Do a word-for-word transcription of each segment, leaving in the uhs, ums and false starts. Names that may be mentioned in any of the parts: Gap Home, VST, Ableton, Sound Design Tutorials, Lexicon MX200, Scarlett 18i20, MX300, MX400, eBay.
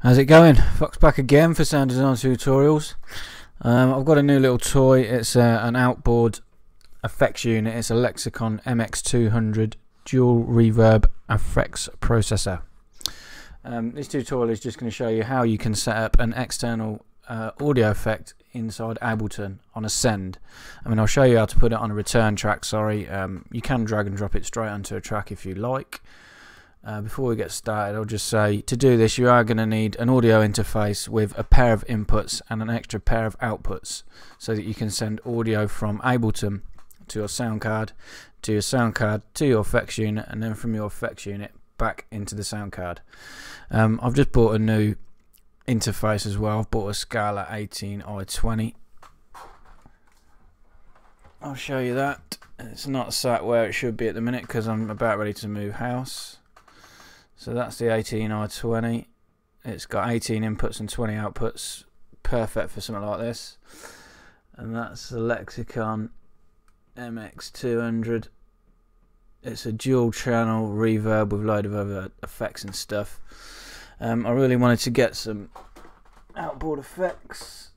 How's it going? Fox back again for sound design tutorials. Um, I've got a new little toy. It's uh, an outboard effects unit. It's a Lexicon M X two hundred dual reverb effects processor. Um, this tutorial is just going to show you how you can set up an external uh, audio effect inside Ableton on a send. I mean, I'll show you how to put it on a return track, sorry. Um, you can drag and drop it straight onto a track if you like. Uh, before we get started, I'll just say to do this you are going to need an audio interface with a pair of inputs and an extra pair of outputs so that you can send audio from Ableton to your sound card, to your sound card, to your effects unit, and then from your effects unit back into the sound card. Um, I've just bought a new interface as well. I've bought a Scarlett eighteen i twenty. I'll show you that. It's not sat where it should be at the minute because I'm about ready to move house. So that's the eighteen i twenty. It's got eighteen inputs and twenty outputs, perfect for something like this. And that's the Lexicon M X two hundred. It's a dual channel reverb with a load of other effects and stuff. Um, I really wanted to get some outboard effects.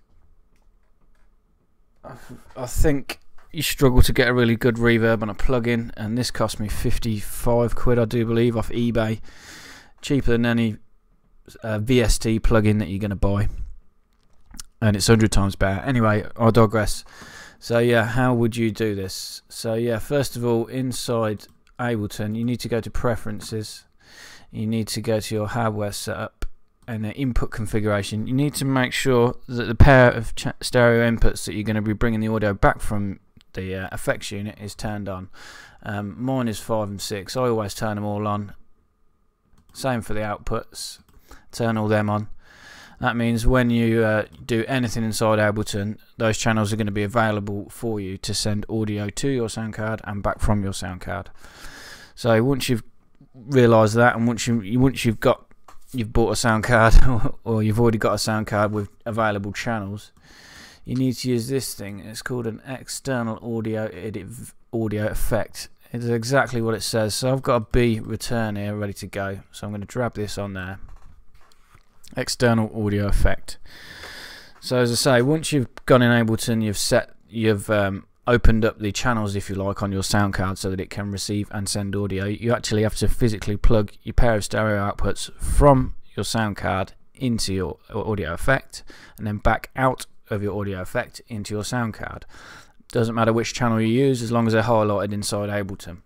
I, I think you struggle to get a really good reverb on a plug-in, and this cost me fifty-five quid, I do believe, off eBay. Cheaper than any uh, V S T plug-in that you're going to buy, and it's a hundred times better. Anyway, I'll digress. So yeah, how would you do this? So yeah, first of all, inside Ableton you need to go to Preferences, you need to go to your hardware setup and the input configuration. You need to make sure that the pair of ch stereo inputs that you're going to be bringing the audio back from the uh, effects unit is turned on. Um, mine is five and six. I always turn them all on, same for the outputs, turn all them on. That means when you uh, do anything inside Ableton, those channels are going to be available for you to send audio to your sound card and back from your sound card. So once you've realised that, and once you once you've got you've bought a sound card or you've already got a sound card with available channels, you need to use this thing. It's called an external audio edit audio effect. It's exactly what it says. So I've got a B return here ready to go, so I'm going to drag this on there. External audio effect. So as I say, once you've gone in Ableton, you've set you've um, opened up the channels, if you like, on your sound card so that it can receive and send audio. You actually have to physically plug your pair of stereo outputs from your sound card into your audio effect and then back out of your audio effect into your sound card. Doesn't matter which channel you use as long as they're highlighted inside Ableton.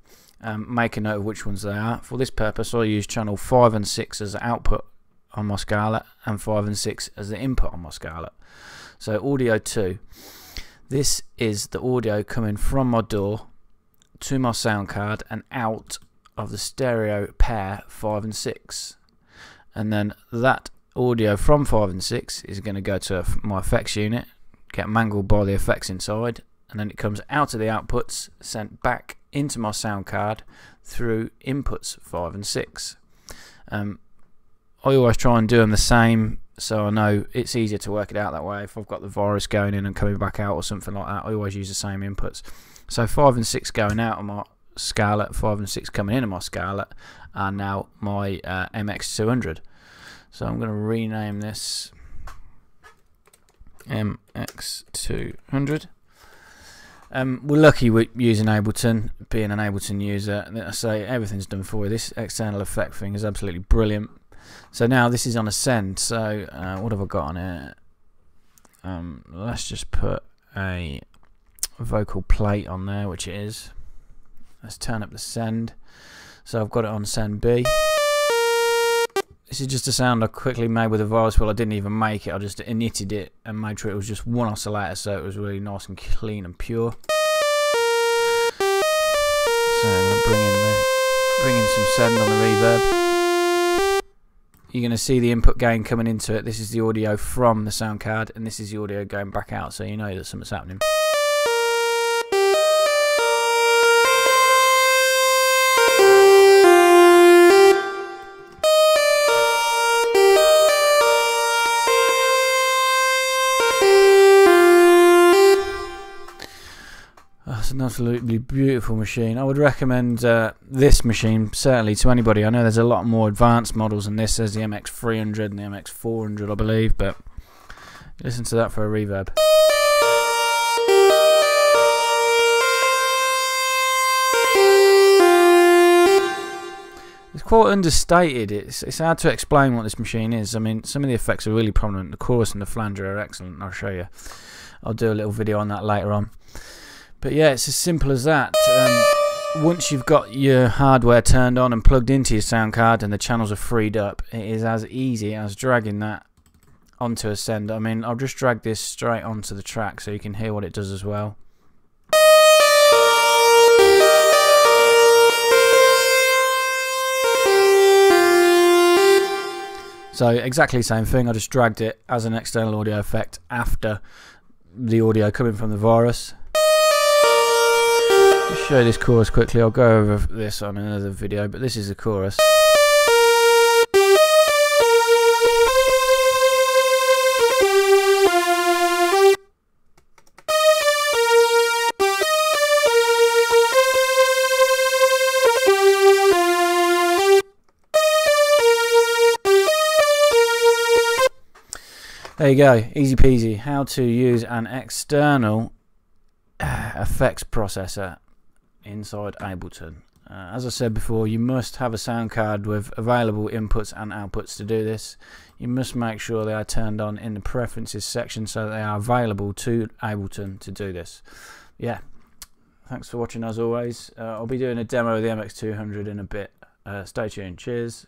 Um, make a note of which ones they are. For this purpose, I use channel five and six as the output on my Scarlett and five and six as the input on my Scarlett. So audio two. This is the audio coming from my door to my sound card and out of the stereo pair five and six. And then that audio from five and six is going to go to my effects unit, get mangled by the effects inside, and then it comes out of the outputs, sent back into my sound card through inputs five and six. Um, I always try and do them the same so I know it's easier to work it out that way. If I've got the virus going in and coming back out or something like that, I always use the same inputs. So five and six going out of my Scarlett, five and six coming in on my Scarlett are now my uh, M X two hundred. So I'm going to rename this M X two hundred. Um, we're lucky with using Ableton, being an Ableton user. I say everything's done for you. This external effect thing is absolutely brilliant. So now this is on a send. So uh, what have I got on it? Um, let's just put a vocal plate on there, which it is. Let's turn up the send. So I've got it on send B. This is just a sound I quickly made with a virus wheel. I didn't even make it, I just initted it and made sure it was just one oscillator, so it was really nice and clean and pure. So I'm going to bring in, the, bring in some send on the reverb. You're going to see the input gain coming into it. This is the audio from the sound card and this is the audio going back out, so you know that something's happening. absolutely beautiful machine. I would recommend uh, this machine certainly to anybody. I know there's a lot more advanced models than this. There's the M X three hundred and the M X four hundred, I believe, but listen to that for a reverb. It's quite understated. It's, it's hard to explain what this machine is. I mean, some of the effects are really prominent. The chorus and the flanger are excellent. I'll show you. I'll do a little video on that later on. But yeah, it's as simple as that. Um, once you've got your hardware turned on and plugged into your sound card and the channels are freed up, it is as easy as dragging that onto a sender. I mean, I'll just drag this straight onto the track so you can hear what it does as well. So exactly the same thing, I just dragged it as an external audio effect after the audio coming from the chorus. Just show this chorus quickly, I'll go over this on another video, but this is the chorus. There you go, easy peasy. How to use an external effects processor inside Ableton. Uh, as I said before, you must have a sound card with available inputs and outputs to do this. You must make sure they are turned on in the preferences section so that they are available to Ableton to do this. Yeah, thanks for watching as always. Uh, I'll be doing a demo of the M X two hundred in a bit. Uh, stay tuned, cheers.